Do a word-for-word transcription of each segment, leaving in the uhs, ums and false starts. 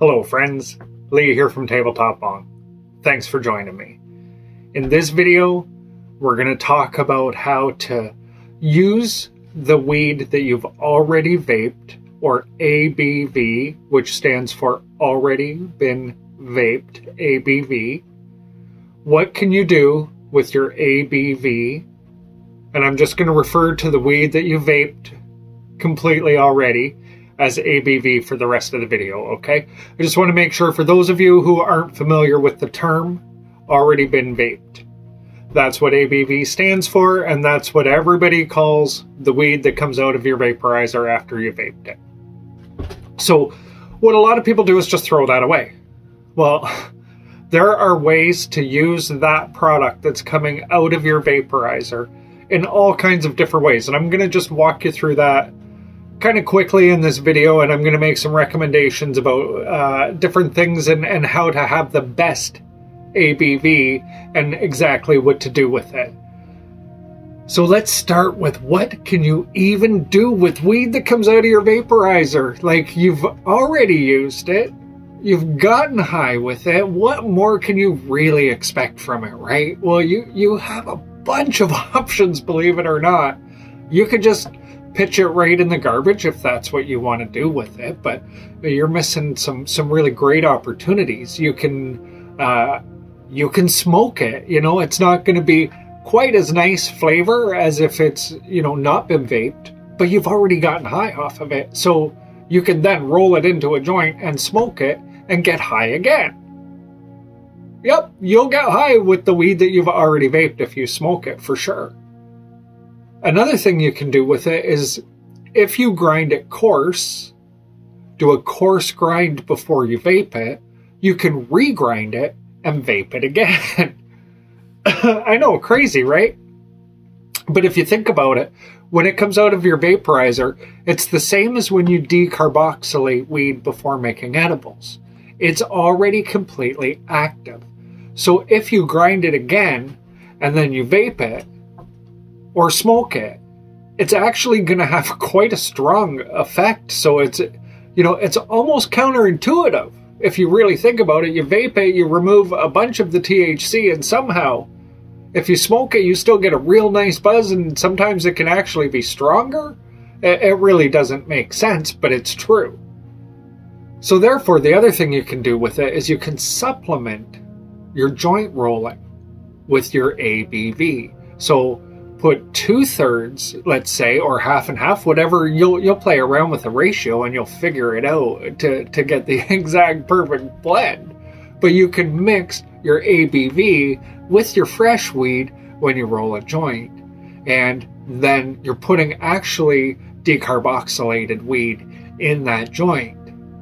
Hello friends, Lee here from Tabletop Bong. Thanks for joining me. In this video, we're going to talk about how to use the weed that you've already vaped, or A B V, which stands for already been vaped, A B V. What can you do with your A B V? And I'm just going to refer to the weed that you vaped completely already as A B V for the rest of the video, okay? I just want to make sure for those of you who aren't familiar with the term, already been vaped. That's what A B V stands for, and that's what everybody calls the weed that comes out of your vaporizer after you vaped it. So what a lot of people do is just throw that away. Well, there are ways to use that product that's coming out of your vaporizer in all kinds of different ways, and I'm going to just walk you through that kind of quickly in this video, and I'm going to make some recommendations about uh, different things and, and how to have the best A B V and exactly what to do with it. So let's start with what can you even do with weed that comes out of your vaporizer? Like, you've already used it, you've gotten high with it, what more can you really expect from it, right? Well, you, you have a bunch of options, believe it or not. You could just pitch it right in the garbage if that's what you want to do with it, but you're missing some some really great opportunities. You can uh, you can smoke it. You know, it's not going to be quite as nice flavor as if it's, you know, not been vaped, but you've already gotten high off of it. So you can then roll it into a joint and smoke it and get high again. Yep, you'll get high with the weed that you've already vaped if you smoke it, for sure. Another thing you can do with it is, if you grind it coarse, do a coarse grind before you vape it, you can regrind it and vape it again. I know, crazy, right? But if you think about it, when it comes out of your vaporizer, it's the same as when you decarboxylate weed before making edibles. It's already completely active. So if you grind it again and then you vape it, or smoke it, it's actually going to have quite a strong effect. So it's, you know, it's almost counterintuitive. If you really think about it, you vape it, you remove a bunch of the T H C, and somehow, if you smoke it, you still get a real nice buzz, and sometimes it can actually be stronger. It really doesn't make sense, but it's true. So therefore, the other thing you can do with it is you can supplement your joint rolling with your A B V. So put two-thirds, let's say, or half and half, whatever. You'll you'll play around with the ratio and you'll figure it out to, to get the exact perfect blend. But you can mix your A B V with your fresh weed when you roll a joint. And then you're putting actually decarboxylated weed in that joint.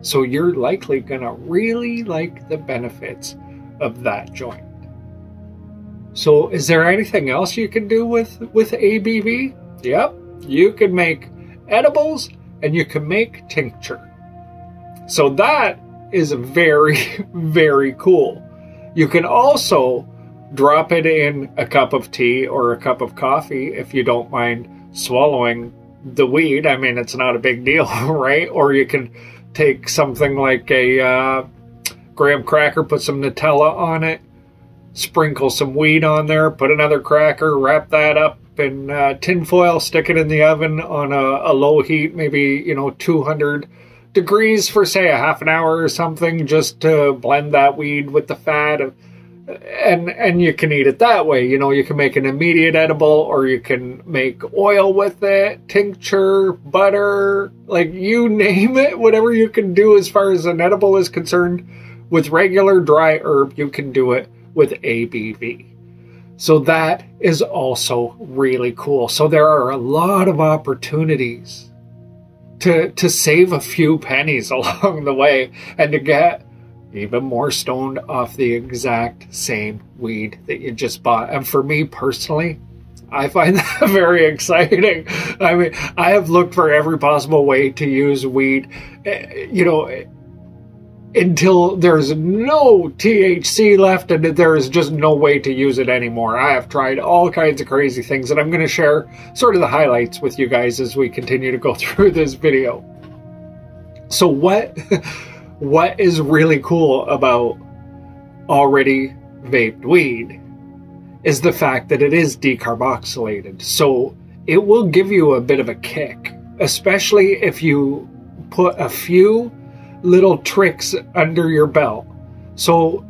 So you're likely going to really like the benefits of that joint. So is there anything else you can do with, with A B V? Yep, you can make edibles and you can make tincture. So that is very, very cool. You can also drop it in a cup of tea or a cup of coffee if you don't mind swallowing the weed. I mean, it's not a big deal, right? Or you can take something like a uh, graham cracker, put some Nutella on it, sprinkle some weed on there, put another cracker, wrap that up in uh, tin foil, stick it in the oven on a, a low heat, maybe, you know, two hundred degrees for, say, a half an hour or something, just to blend that weed with the fat. And, and you can eat it that way. You know, you can make an immediate edible, or you can make oil with it, tincture, butter, like, you name it. Whatever you can do as far as an edible is concerned with regular dry herb, you can do it with A B V. So that is also really cool. So there are a lot of opportunities to, to save a few pennies along the way and to get even more stoned off the exact same weed that you just bought. And for me personally, I find that very exciting. I mean, I have looked for every possible way to use weed, you know, until there's no T H C left and there is just no way to use it anymore. I have tried all kinds of crazy things, and I'm going to share sort of the highlights with you guys as we continue to go through this video. So what what is really cool about already vaped weed is the fact that it is decarboxylated. So it will give you a bit of a kick, especially if you put a few little tricks under your belt. So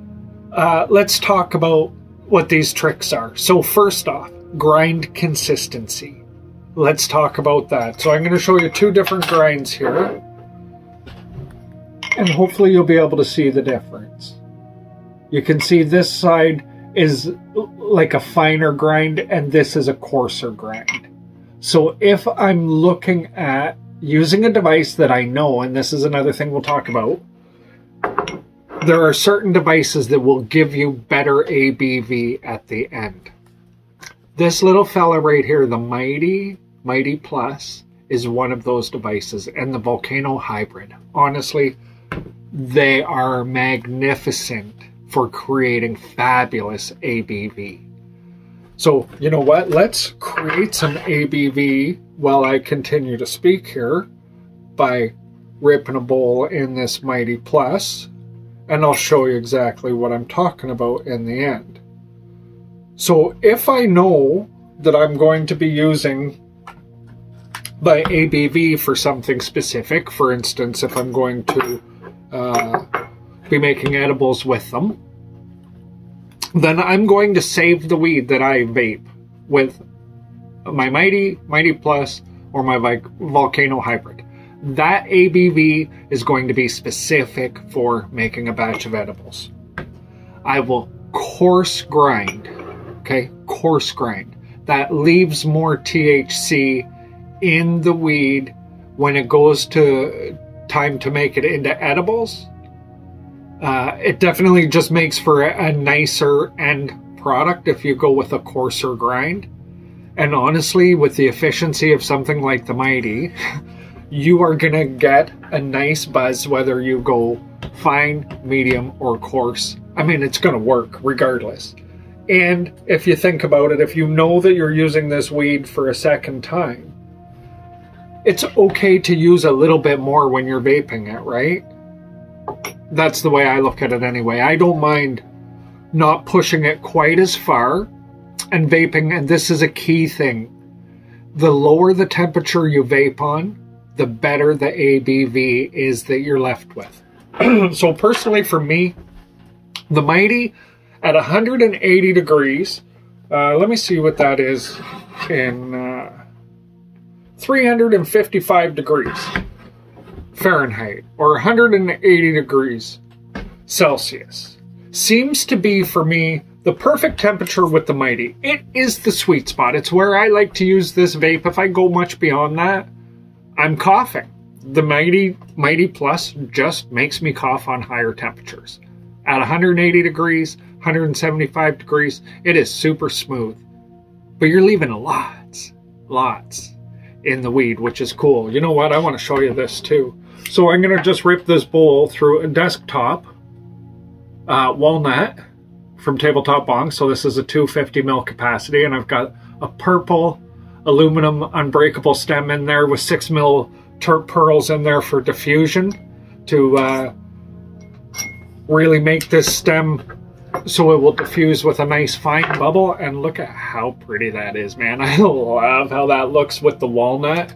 uh, let's talk about what these tricks are. So first off, grind consistency. Let's talk about that. So I'm going to show you two different grinds here, and hopefully you'll be able to see the difference. You can see this side is like a finer grind and this is a coarser grind. So if I'm looking at using a device that I know, and this is another thing we'll talk about, there are certain devices that will give you better A B V at the end. This little fella right here, the Mighty, Mighty Plus, is one of those devices, and the Volcano Hybrid. Honestly, they are magnificent for creating fabulous A B V. So, you know what? Let's create some A B V while I continue to speak here by ripping a bowl in this Mighty Plus, and I'll show you exactly what I'm talking about in the end. So if I know that I'm going to be using by A B V for something specific, for instance, if I'm going to uh, be making edibles with them, then I'm going to save the weed that I vape with my Mighty, Mighty Plus, or my Volcano Hybrid. That A B V is going to be specific for making a batch of edibles. I will coarse grind, okay, coarse grind. That leaves more T H C in the weed when it goes to time to make it into edibles. Uh, it definitely just makes for a nicer end product if you go with a coarser grind. And honestly, with the efficiency of something like the Mighty, you are going to get a nice buzz whether you go fine, medium, or coarse. I mean, it's going to work regardless. And if you think about it, if you know that you're using this weed for a second time, it's okay to use a little bit more when you're vaping it, right? That's the way I look at it anyway. I don't mind not pushing it quite as far and vaping, and this is a key thing. The lower the temperature you vape on, the better the A B V is that you're left with. So personally for me, the Mighty at one hundred eighty degrees, uh, let me see what that is in uh, three hundred fifty-five degrees. Fahrenheit, or one hundred eighty degrees Celsius, seems to be for me the perfect temperature with the Mighty. It is the sweet spot. It's where I like to use this vape. If I go much beyond that, I'm coughing. The Mighty, Mighty Plus just makes me cough on higher temperatures. At one hundred eighty degrees, one hundred seventy-five degrees, it is super smooth. But you're leaving lots, lots in the weed, which is cool. You know what? I want to show you this too. So I'm going to just rip this bowl through a desktop uh, walnut from Tabletop Bong. So this is a two hundred fifty mil capacity, and I've got a purple aluminum unbreakable stem in there with six mil pearls in there for diffusion to uh, really make this stem so it will diffuse with a nice fine bubble. And look at how pretty that is, man. I love how that looks with the walnut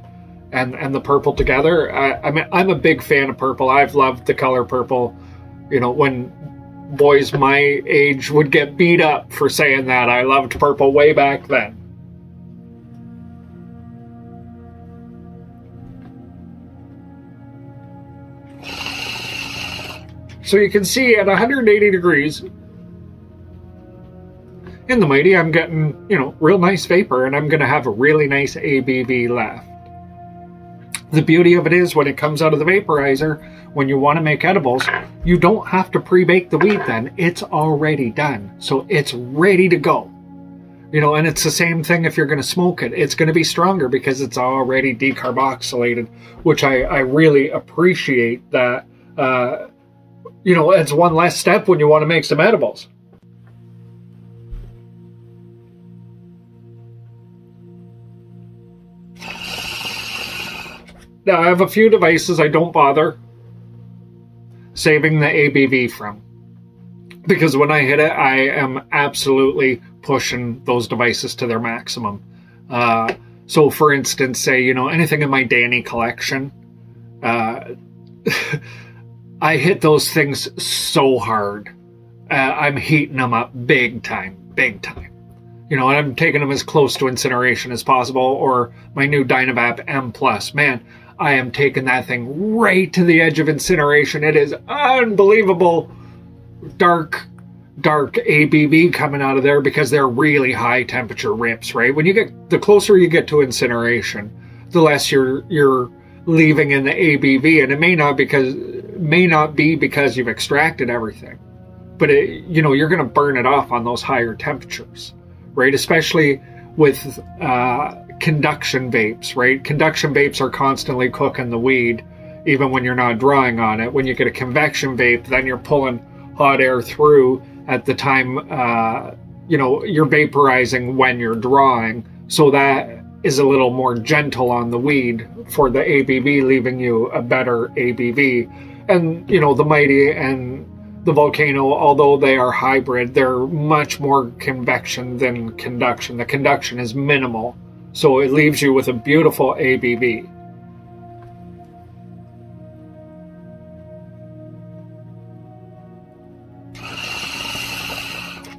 and and the purple together. I, I mean, I'm a big fan of purple. I've loved the color purple. You know, when boys my age would get beat up for saying that, I loved purple way back then. So you can see at one hundred eighty degrees in the Mighty, I'm getting, you know, real nice vapor, and I'm going to have a really nice A B V left. The beauty of it is when it comes out of the vaporizer, when you want to make edibles, you don't have to pre-bake the weed then. It's already done. So it's ready to go. You know, and it's the same thing if you're going to smoke it. It's going to be stronger because it's already decarboxylated, which I, I really appreciate that. Uh, you know, it's one less step when you want to make some edibles. Now, I have a few devices I don't bother saving the A B V from. Because when I hit it, I am absolutely pushing those devices to their maximum. Uh, so for instance, say, you know, anything in my Danny collection, uh, I hit those things so hard. Uh, I'm heating them up big time, big time. You know, and I'm taking them as close to incineration as possible. Or my new Dynavap M plus. Man, I am taking that thing right to the edge of incineration. It is unbelievable. Dark, dark A B V coming out of there because they're really high temperature rips, right? When you get, the closer you get to incineration, the less you're you're leaving in the A B V, and it may not because may not be because you've extracted everything, but it, you know, you're going to burn it off on those higher temperatures, right? Especially with uh, conduction vapes, right? Conduction vapes are constantly cooking the weed, even when you're not drawing on it. When you get a convection vape, then you're pulling hot air through at the time, uh, you know, you're vaporizing when you're drawing. So that is a little more gentle on the weed for the A B V, leaving you a better A B V. And, you know, the Mighty and the Volcano, although they are hybrid, they're much more convection than conduction. The conduction is minimal. So it leaves you with a beautiful A B V.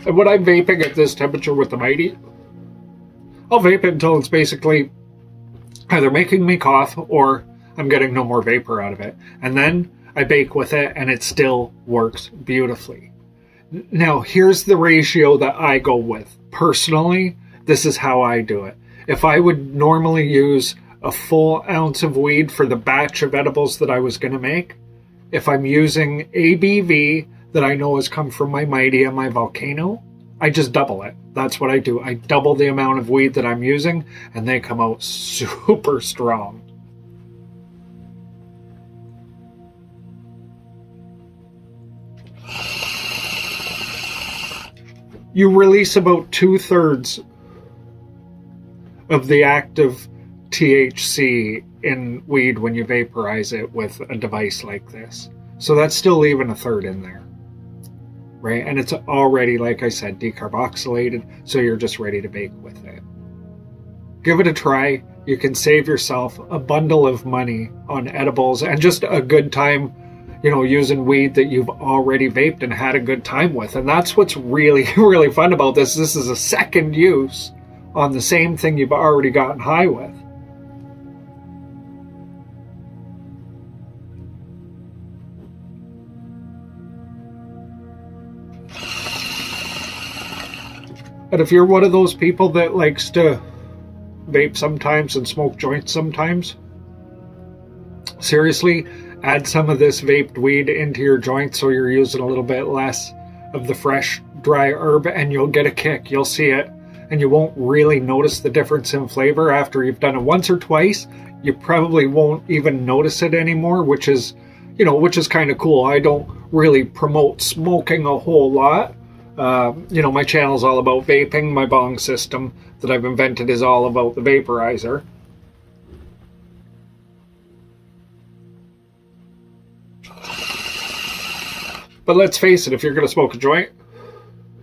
And when I'm vaping at this temperature with the Mighty, I'll vape it until it's basically either making me cough or I'm getting no more vapor out of it. And then I bake with it and it still works beautifully. Now, here's the ratio that I go with. Personally, this is how I do it. If I would normally use a full ounce of weed for the batch of edibles that I was going to make, if I'm using A B V that I know has come from my Mighty and my Volcano, I just double it. That's what I do. I double the amount of weed that I'm using, and they come out super strong. You release about two-thirds of the active T H C in weed when you vaporize it with a device like this. So that's still leaving a third in there. Right? And it's already, like I said, decarboxylated, so you're just ready to bake with it. Give it a try. You can save yourself a bundle of money on edibles and just a good time, you know, using weed that you've already vaped and had a good time with. And that's what's really, really fun about this. This is a second use on the same thing you've already gotten high with. And if you're one of those people that likes to vape sometimes and smoke joints sometimes, seriously, add some of this vaped weed into your joint so you're using a little bit less of the fresh, dry herb, and you'll get a kick. You'll see it, and you won't really notice the difference in flavor after you've done it once or twice. You probably won't even notice it anymore, which is, you know, which is kind of cool. I don't really promote smoking a whole lot. Uh, you know, my channel's all about vaping. My bong system that I've invented is all about the vaporizer. But let's face it, if you're going to smoke a joint,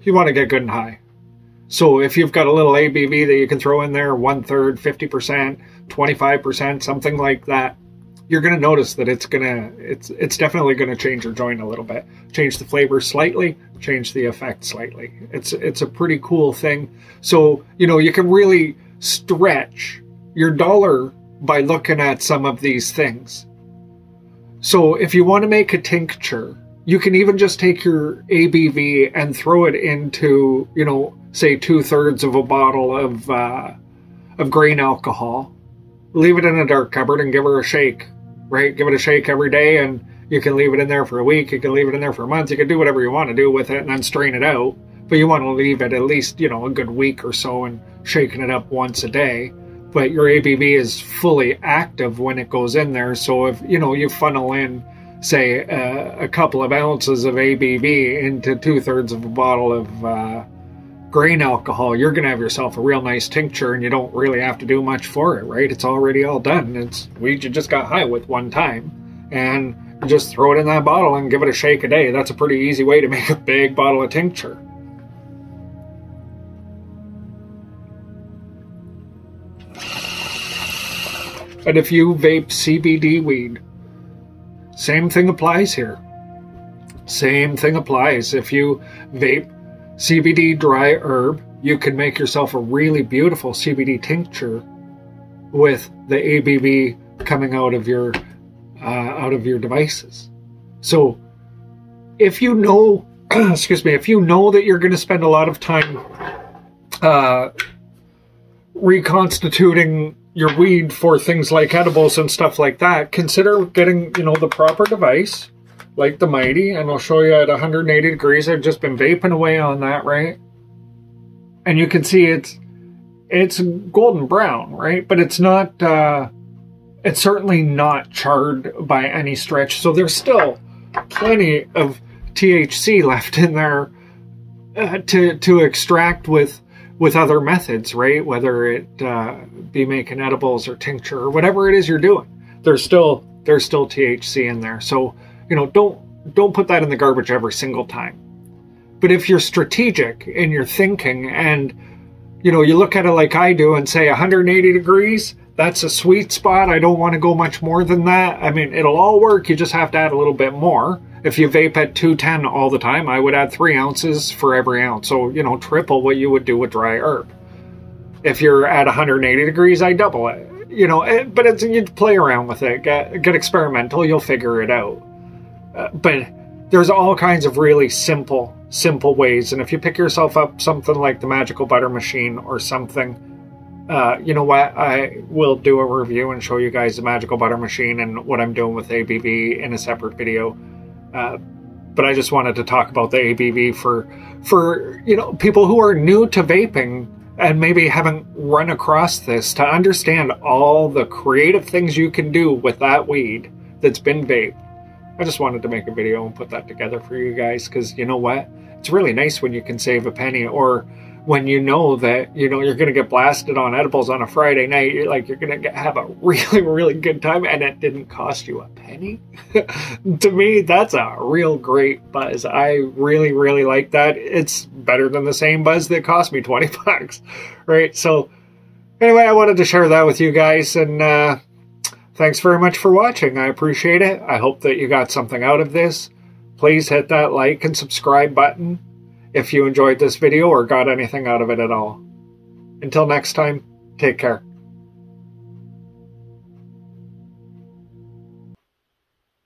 you want to get good and high. So if you've got a little A B V that you can throw in there, one-third, fifty percent, twenty-five percent, something like that, you're going to notice that it's going to, it's, it's definitely going to change your joint a little bit. Change the flavor slightly, change the effect slightly. It's, it's a pretty cool thing. So, you know, you can really stretch your dollar by looking at some of these things. So if you want to make a tincture, you can even just take your A B V and throw it into, you know, say two thirds of a bottle of, uh, of grain alcohol. Leave it in a dark cupboard and give her a shake, right? Give it a shake every day, and you can leave it in there for a week. You can leave it in there for a month. You can do whatever you want to do with it and then strain it out. But you want to leave it at least, you know, a good week or so and shaking it up once a day. But your A B V is fully active when it goes in there. So if, you know, you funnel in, say, uh, a couple of ounces of A B V into two-thirds of a bottle of uh, grain alcohol, you're going to have yourself a real nice tincture, and you don't really have to do much for it, right? It's already all done. It's weed you just got high with one time, and just throw it in that bottle and give it a shake a day. That's a pretty easy way to make a big bottle of tincture. And if you vape C B D weed, same thing applies here. Same thing applies. If you vape C B D dry herb, you can make yourself a really beautiful C B D tincture with the A B V coming out of your uh, out of your devices. So, if you know, excuse me, if you know that you're going to spend a lot of time uh, reconstituting your weed for things like edibles and stuff like that, consider getting, you know, the proper device like the Mighty, and I'll show you at one hundred eighty degrees. I've just been vaping away on that, right? And you can see it's it's golden brown, right? But it's not, uh, it's certainly not charred by any stretch. So there's still plenty of T H C left in there uh, to to extract with with other methods, right? Whether it uh, be making edibles or tincture or whatever it is you're doing, there's still there's still T H C in there. So, you know, don't don't put that in the garbage every single time. But if you're strategic in your thinking and, you know, you look at it like I do and say one hundred eighty degrees, that's a sweet spot. I don't want to go much more than that. I mean, it'll all work. You just have to add a little bit more. If you vape at two ten all the time, I would add three ounces for every ounce. So, you know, triple what you would do with dry herb. If you're at one hundred eighty degrees, I double it. You know, it, but it's, you play around with it. Get, get experimental. You'll figure it out. Uh, but there's all kinds of really simple simple ways, and if you pick yourself up something like the Magical Butter Machine or something, uh, you know what, I will do a review and show you guys the Magical Butter Machine and what I'm doing with A B V in a separate video, uh, but I just wanted to talk about the A B V for, for you know, people who are new to vaping and maybe haven't run across this, to understand all the creative things you can do with that weed that's been vaped. I just wanted to make a video and put that together for you guys, because you know what? It's really nice when you can save a penny, or when you know that, you know, you're going to get blasted on edibles on a Friday night. You're like, you're going to have a really, really good time, and it didn't cost you a penny. To me, that's a real great buzz. I really, really like that. It's better than the same buzz that cost me twenty bucks, right? So anyway, I wanted to share that with you guys, and uh, thanks very much for watching. I appreciate it. I hope that you got something out of this. Please hit that like and subscribe button if you enjoyed this video or got anything out of it at all. Until next time, take care.